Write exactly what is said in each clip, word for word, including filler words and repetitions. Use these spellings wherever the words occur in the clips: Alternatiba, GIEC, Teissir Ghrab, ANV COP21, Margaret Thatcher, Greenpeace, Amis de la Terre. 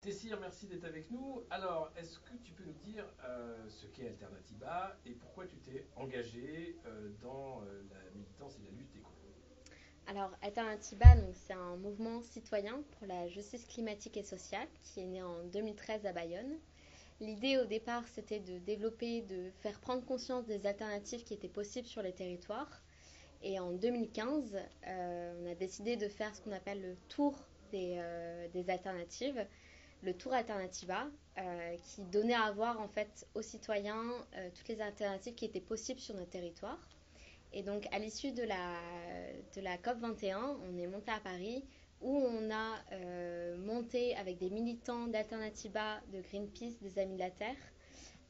Tessir, merci d'être avec nous. Alors, est-ce que tu peux nous dire euh, ce qu'est Alternatiba et pourquoi tu t'es engagée euh, dans euh, la militance et la lutte écolo? Alors, Alternatiba, c'est un mouvement citoyen pour la justice climatique et sociale qui est né en deux mille treize à Bayonne. L'idée au départ, c'était de développer, de faire prendre conscience des alternatives qui étaient possibles sur les territoires. Et en deux mille quinze, euh, on a décidé de faire ce qu'on appelle le tour des, euh, des alternatives, le tour Alternatiba, euh, qui donnait à voir en fait aux citoyens euh, toutes les alternatives qui étaient possibles sur notre territoire. Et donc, à l'issue de la, de la COP vingt et un, on est monté à Paris, où on a euh, monté avec des militants d'Alternatiba, de Greenpeace, des Amis de la Terre,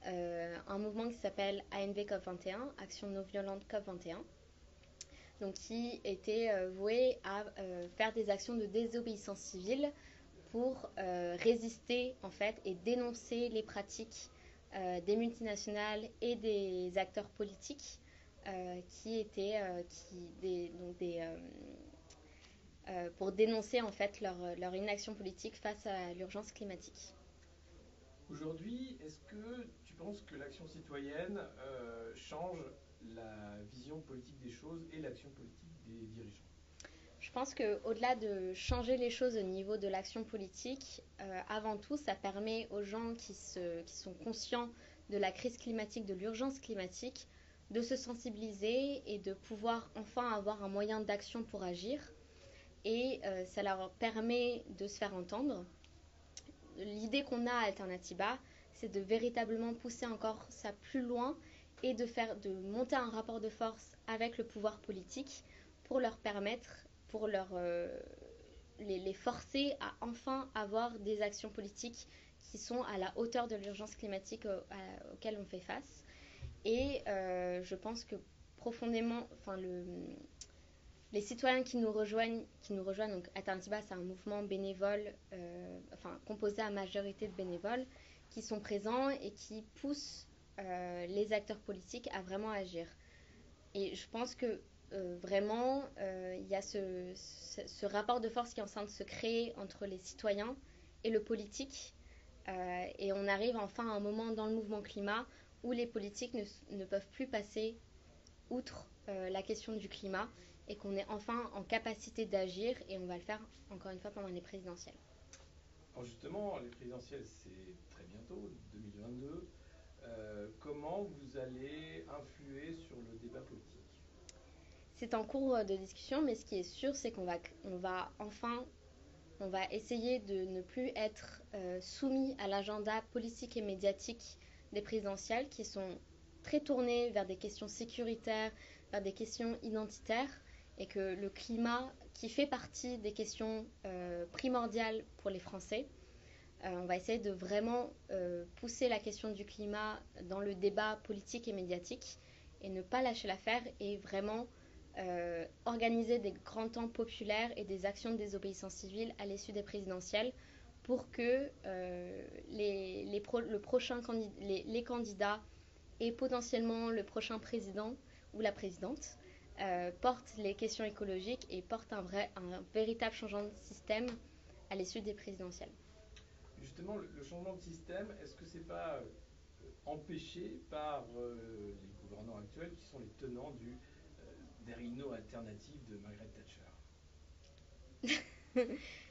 euh, un mouvement qui s'appelle A N V COP vingt et un, Action non violente COP vingt et un, donc qui était euh, voué à euh, faire des actions de désobéissance civile pour euh, résister en fait et dénoncer les pratiques euh, des multinationales et des acteurs politiques euh, qui étaient euh, qui, des, donc des euh, Euh, pour dénoncer en fait leur, leur inaction politique face à l'urgence climatique. Aujourd'hui, est-ce que tu penses que l'action citoyenne euh, change la vision politique des choses et l'action politique des dirigeants? Je pense qu'au-delà de changer les choses au niveau de l'action politique, euh, avant tout, ça permet aux gens qui, se, qui sont conscients de la crise climatique, de l'urgence climatique, de se sensibiliser et de pouvoir enfin avoir un moyen d'action pour agir. Et euh, ça leur permet de se faire entendre. L'idée qu'on a à Alternatiba, c'est de véritablement pousser encore ça plus loin et de, faire, de monter un rapport de force avec le pouvoir politique pour leur permettre, pour leur, euh, les, les forcer à enfin avoir des actions politiques qui sont à la hauteur de l'urgence climatique au, à, auquel on fait face. Et euh, je pense que profondément, enfin le... Les citoyens qui nous rejoignent, qui nous rejoignent, donc Alternatiba, c'est un mouvement bénévole, euh, enfin composé à majorité de bénévoles, qui sont présents et qui poussent euh, les acteurs politiques à vraiment agir. Et je pense que euh, vraiment, euh, il y a ce, ce, ce rapport de force qui est en train de se créer entre les citoyens et le politique. Euh, et on arrive enfin à un moment dans le mouvement climat où les politiques ne, ne peuvent plus passer outre euh, la question du climat, et qu'on est enfin en capacité d'agir, et on va le faire encore une fois pendant les présidentielles. Alors justement, les présidentielles, c'est très bientôt, deux mille vingt-deux. Euh, comment vous allez influer sur le débat politique? C'est en cours de discussion, mais ce qui est sûr, c'est qu'on va, on va enfin on va essayer de ne plus être euh, soumis à l'agenda politique et médiatique des présidentielles, qui sont très tournées vers des questions sécuritaires, vers des questions identitaires, et que le climat, qui fait partie des questions euh, primordiales pour les Français, euh, on va essayer de vraiment euh, pousser la question du climat dans le débat politique et médiatique, et ne pas lâcher l'affaire, et vraiment euh, organiser des grands temps populaires et des actions de désobéissance civile à l'issue des présidentielles, pour que euh, les, les, pro, le prochain candid, les, les candidats et potentiellement le prochain président ou la présidente Euh, porte les questions écologiques et porte un, vrai, un véritable changement de système à l'issue des présidentielles. Justement, le, le changement de système, est-ce que ce n'est pas euh, empêché par euh, les gouvernants actuels qui sont les tenants du, euh, des rhinos alternatifs de Margaret Thatcher?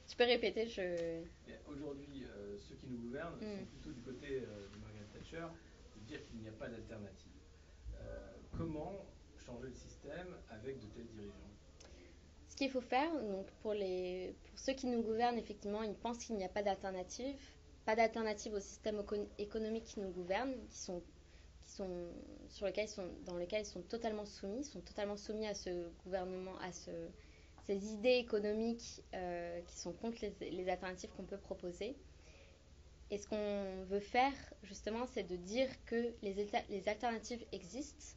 Tu peux répéter, je... Aujourd'hui, euh, ceux qui nous gouvernent mm. sont plutôt du côté euh, de Margaret Thatcher, de dire qu'il n'y a pas d'alternative. Euh, comment changer le système avec de tels dirigeants? Ce qu'il faut faire, donc pour, les, pour ceux qui nous gouvernent, effectivement, ils pensent qu'il n'y a pas d'alternative, pas d'alternative au système économique qui nous gouverne, qui sont, qui sont, sur lequel ils sont, dans lequel ils sont totalement soumis, ils sont totalement soumis à ce gouvernement, à ce, ces idées économiques euh, qui sont contre les, les alternatives qu'on peut proposer. Et ce qu'on veut faire, justement, c'est de dire que les, les alternatives existent,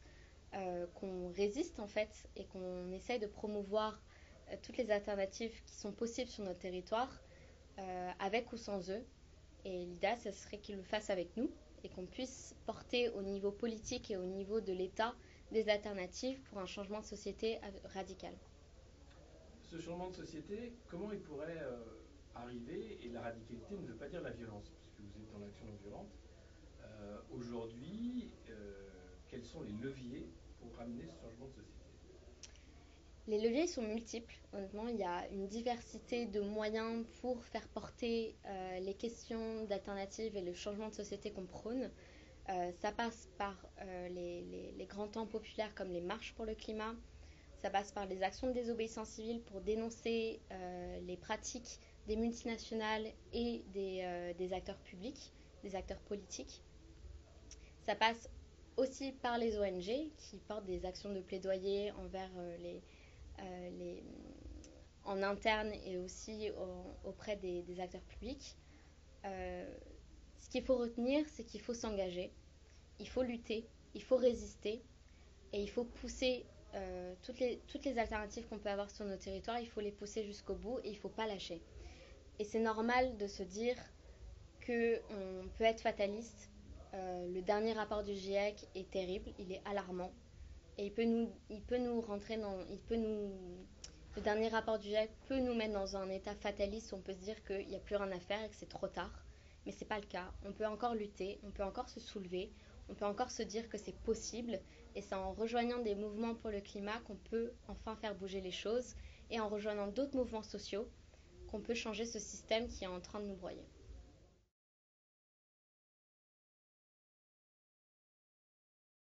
Euh, qu'on résiste en fait et qu'on essaye de promouvoir euh, toutes les alternatives qui sont possibles sur notre territoire, euh, avec ou sans eux. Et l'idée, ce serait qu'ils le fassent avec nous et qu'on puisse porter au niveau politique et au niveau de l'État des alternatives pour un changement de société radical. ce changement de société, comment il pourrait euh, arriver? Et la radicalité ne veut pas dire la violence, puisque vous êtes dans l'action non violente. Euh, Aujourd'hui, euh, quels sont les leviers pour amener ce changement de société? Les leviers sont multiples. Honnêtement, il y a une diversité de moyens pour faire porter euh, les questions d'alternatives et le changement de société qu'on prône. Euh, ça passe par euh, les, les, les grands temps populaires comme les marches pour le climat. Ça passe par les actions de désobéissance civile pour dénoncer euh, les pratiques des multinationales et des, euh, des acteurs publics, des acteurs politiques. Ça passe aussi par les O N G qui portent des actions de plaidoyer envers euh, les, euh, les, en interne et aussi au, auprès des, des acteurs publics. Euh, ce qu'il faut retenir, c'est qu'il faut s'engager, il faut lutter, il faut résister et il faut pousser euh, toutes, les, toutes les alternatives qu'on peut avoir sur nos territoires, il faut les pousser jusqu'au bout et il ne faut pas lâcher. Et c'est normal de se dire qu'on peut être fataliste. Euh, le dernier rapport du GIEC est terrible, il est alarmant et il peut nous, il peut nous rentrer dans, il peut nous, le dernier rapport du GIEC peut nous mettre dans un état fataliste où on peut se dire qu'il n'y a plus rien à faire et que c'est trop tard, mais c'est pas le cas. On peut encore lutter, on peut encore se soulever, on peut encore se dire que c'est possible et c'est en rejoignant des mouvements pour le climat qu'on peut enfin faire bouger les choses et en rejoignant d'autres mouvements sociaux qu'on peut changer ce système qui est en train de nous broyer.